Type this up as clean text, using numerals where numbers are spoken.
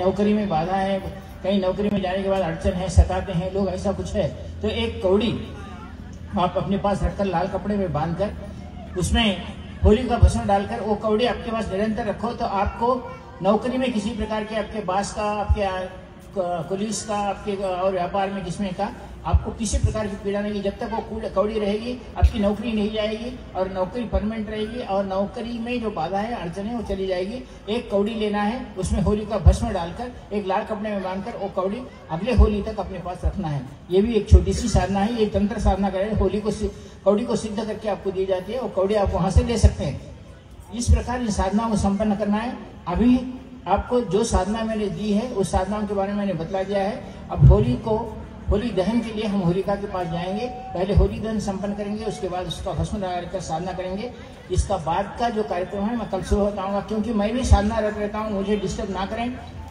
नौकरी में बाधा है, कहीं नौकरी में जाने के बाद अड़चन है, सताते हैं लोग, ऐसा कुछ है तो एक कौड़ी आप अपने पास रखकर लाल कपड़े में बांधकर उसमें होली का भस्म डालकर वो कौड़ी आपके पास निरंतर रखो तो आपको नौकरी में किसी प्रकार के आपके बास का, आपके पुलिस का, आपके और व्यापार में किस्में का आपको किसी प्रकार की पीड़ा नहीं। जब तक वो कौड़ी रहेगी आपकी नौकरी नहीं जाएगी और नौकरी परमानेंट रहेगी और नौकरी में जो बाधा है, अड़चन है, वो चली जाएगी। एक कौड़ी लेना है, उसमें होली का भस्म डालकर एक लाल कपड़े में बांधकर वो कौड़ी अगले होली तक अपने पास रखना है। ये भी एक छोटी सी साधना है, ये तंत्र साधना करें। होली को, कौड़ी को सिद्ध करके आपको दी जाती है और कौड़ी आप वहां से ले सकते हैं। इस प्रकार इन साधनाओं को संपन्न करना है। अभी आपको जो साधना मैंने दी है उस साधना के बारे में मैंने बतला दिया है। अब होली को, होली दहन के लिए हम होलिका के पास जाएंगे, पहले होली दहन संपन्न करेंगे, उसके बाद उसका भस्म डालकर साधना करेंगे। इसका बाद का जो कार्यक्रम है मैं कल सुबह बताऊंगा, क्योंकि मैं भी साधना रत रहता हूँ, मुझे डिस्टर्ब ना करें।